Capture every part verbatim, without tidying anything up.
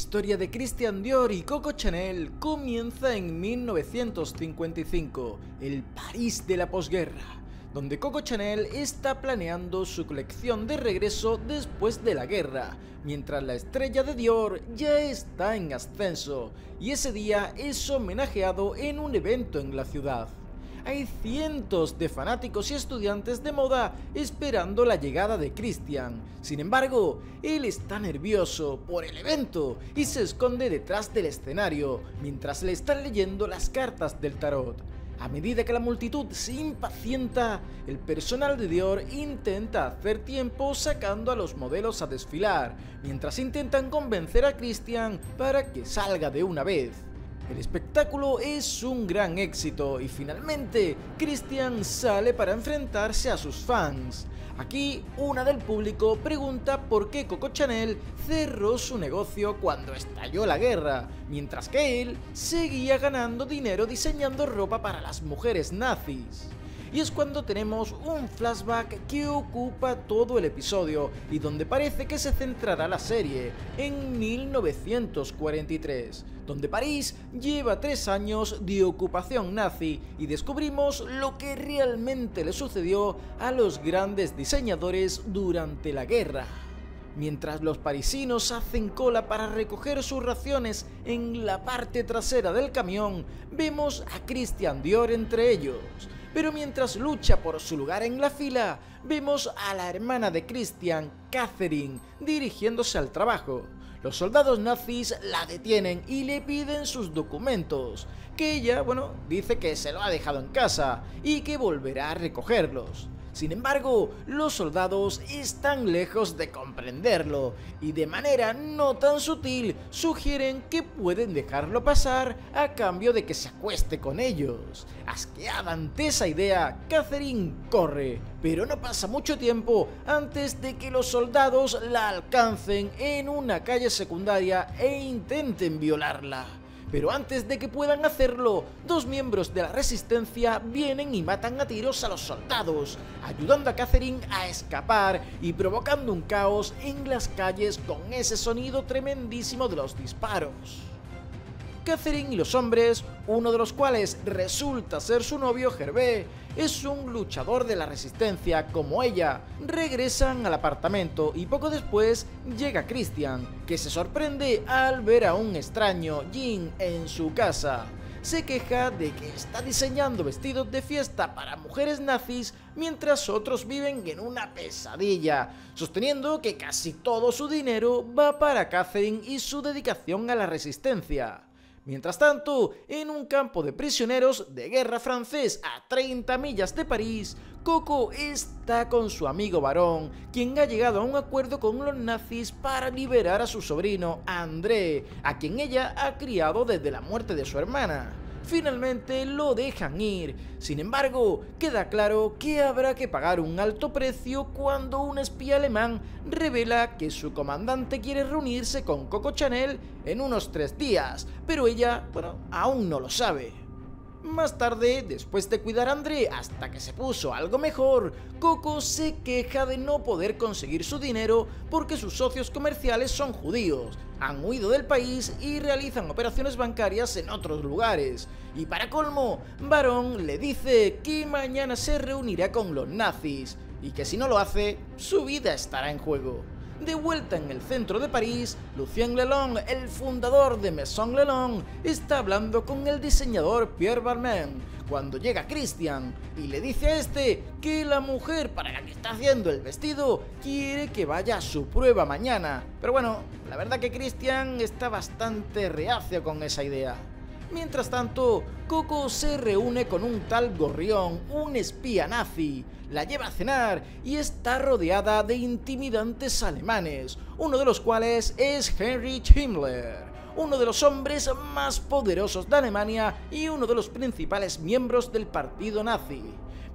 historia de Christian Dior y Coco Chanel comienza en mil novecientos cincuenta y cinco, el París de la posguerra, donde Coco Chanel está planeando su colección de regreso después de la guerra, mientras la estrella de Dior ya está en ascenso y ese día es homenajeado en un evento en la ciudad. Hay cientos de fanáticos y estudiantes de moda esperando la llegada de Christian. Sin embargo, él está nervioso por el evento y se esconde detrás del escenario mientras le están leyendo las cartas del tarot. A medida que la multitud se impacienta, el personal de Dior intenta hacer tiempo sacando a los modelos a desfilar, mientras intentan convencer a Christian para que salga de una vez. El espectáculo es un gran éxito y finalmente Christian sale para enfrentarse a sus fans. Aquí una del público pregunta por qué Coco Chanel cerró su negocio cuando estalló la guerra, mientras que él seguía ganando dinero diseñando ropa para las mujeres nazis. Y es cuando tenemos un flashback que ocupa todo el episodio y donde parece que se centrará la serie, en mil novecientos cuarenta y tres, donde París lleva tres años de ocupación nazi y descubrimos lo que realmente le sucedió a los grandes diseñadores durante la guerra. Mientras los parisinos hacen cola para recoger sus raciones en la parte trasera del camión, vemos a Christian Dior entre ellos. Pero mientras lucha por su lugar en la fila, vemos a la hermana de Christian, Catherine, dirigiéndose al trabajo. Los soldados nazis la detienen y le piden sus documentos, que ella, bueno, dice que se lo ha dejado en casa y que volverá a recogerlos. Sin embargo, los soldados están lejos de comprenderlo y de manera no tan sutil sugieren que pueden dejarlo pasar a cambio de que se acueste con ellos. Asqueada ante esa idea, Catherine corre, pero no pasa mucho tiempo antes de que los soldados la alcancen en una calle secundaria e intenten violarla. Pero antes de que puedan hacerlo, dos miembros de la resistencia vienen y matan a tiros a los soldados, ayudando a Catherine a escapar y provocando un caos en las calles con ese sonido tremendísimo de los disparos. Catherine y los hombres, uno de los cuales resulta ser su novio Hervé, es un luchador de la resistencia como ella, regresan al apartamento y poco después llega Christian, que se sorprende al ver a un extraño, Jean, en su casa. Se queja de que está diseñando vestidos de fiesta para mujeres nazis mientras otros viven en una pesadilla, sosteniendo que casi todo su dinero va para Catherine y su dedicación a la resistencia. Mientras tanto, en un campo de prisioneros de guerra francés a treinta millas de París, Coco está con su amigo Barón, quien ha llegado a un acuerdo con los nazis para liberar a su sobrino André, a quien ella ha criado desde la muerte de su hermana. Finalmente lo dejan ir, sin embargo, queda claro que habrá que pagar un alto precio cuando un espía alemán revela que su comandante quiere reunirse con Coco Chanel en unos tres días, pero ella, bueno, aún no lo sabe. Más tarde, después de cuidar a André hasta que se puso algo mejor, Coco se queja de no poder conseguir su dinero porque sus socios comerciales son judíos, han huido del país y realizan operaciones bancarias en otros lugares. Y para colmo, Barón le dice que mañana se reunirá con los nazis y que si no lo hace, su vida estará en juego. De vuelta en el centro de París, Lucien Lelong, el fundador de Maison Lelong, está hablando con el diseñador Pierre Barmain, cuando llega Christian y le dice a este que la mujer para la que está haciendo el vestido quiere que vaya a su prueba mañana. Pero bueno, la verdad que Christian está bastante reacio con esa idea. Mientras tanto, Coco se reúne con un tal Gorrión, un espía nazi, la lleva a cenar y está rodeada de intimidantes alemanes, uno de los cuales es Heinrich Himmler, uno de los hombres más poderosos de Alemania y uno de los principales miembros del partido nazi.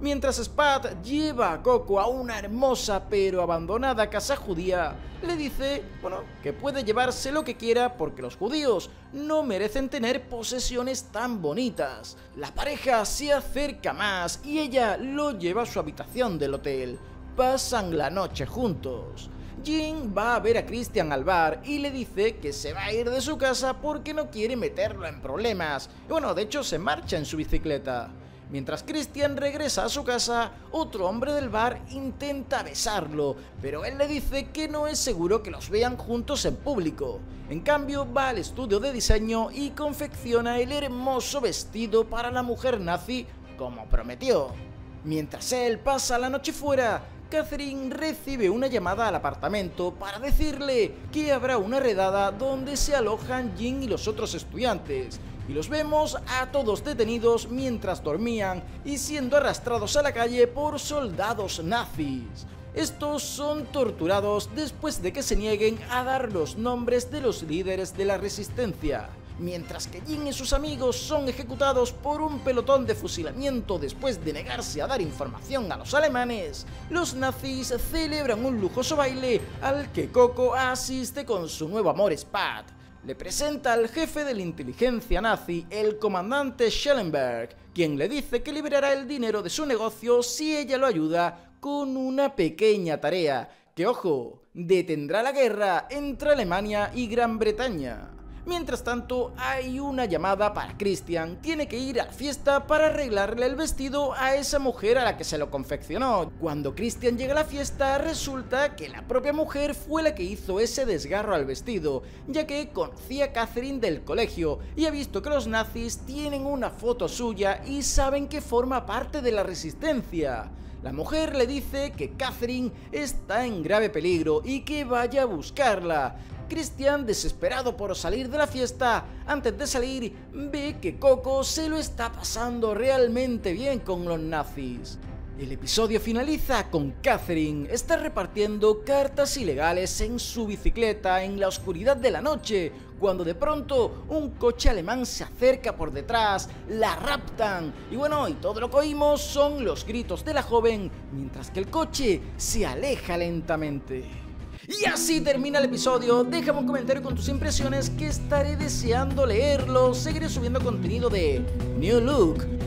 Mientras Spatz lleva a Coco a una hermosa pero abandonada casa judía, le dice, bueno, que puede llevarse lo que quiera porque los judíos no merecen tener posesiones tan bonitas. La pareja se acerca más y ella lo lleva a su habitación del hotel. Pasan la noche juntos. Jean va a ver a Christian al bar y le dice que se va a ir de su casa porque no quiere meterlo en problemas. Y bueno, de hecho se marcha en su bicicleta. Mientras Christian regresa a su casa, otro hombre del bar intenta besarlo, pero él le dice que no es seguro que los vean juntos en público. En cambio, va al estudio de diseño y confecciona el hermoso vestido para la mujer nazi como prometió. Mientras él pasa la noche fuera, Catherine recibe una llamada al apartamento para decirle que habrá una redada donde se alojan Jean y los otros estudiantes, y los vemos a todos detenidos mientras dormían y siendo arrastrados a la calle por soldados nazis. Estos son torturados después de que se nieguen a dar los nombres de los líderes de la resistencia, mientras que Jean y sus amigos son ejecutados por un pelotón de fusilamiento después de negarse a dar información a los alemanes. Los nazis celebran un lujoso baile al que Coco asiste con su nuevo amor Spatz. Le presenta al jefe de la inteligencia nazi, el comandante Schellenberg, quien le dice que liberará el dinero de su negocio si ella lo ayuda con una pequeña tarea, que ojo, detendrá la guerra entre Alemania y Gran Bretaña. Mientras tanto, hay una llamada para Christian, tiene que ir a la fiesta para arreglarle el vestido a esa mujer a la que se lo confeccionó. Cuando Christian llega a la fiesta, resulta que la propia mujer fue la que hizo ese desgarro al vestido, ya que conocía a Catherine del colegio y ha visto que los nazis tienen una foto suya y saben que forma parte de la resistencia. La mujer le dice que Catherine está en grave peligro y que vaya a buscarla. Christian, desesperado por salir de la fiesta, antes de salir ve que Coco se lo está pasando realmente bien con los nazis. El episodio finaliza con Catherine, está repartiendo cartas ilegales en su bicicleta en la oscuridad de la noche, cuando de pronto un coche alemán se acerca por detrás, la raptan y bueno, y todo lo que oímos son los gritos de la joven, mientras que el coche se aleja lentamente. Y así termina el episodio. Déjame un comentario con tus impresiones que estaré deseando leerlo. Seguiré subiendo contenido de New Look,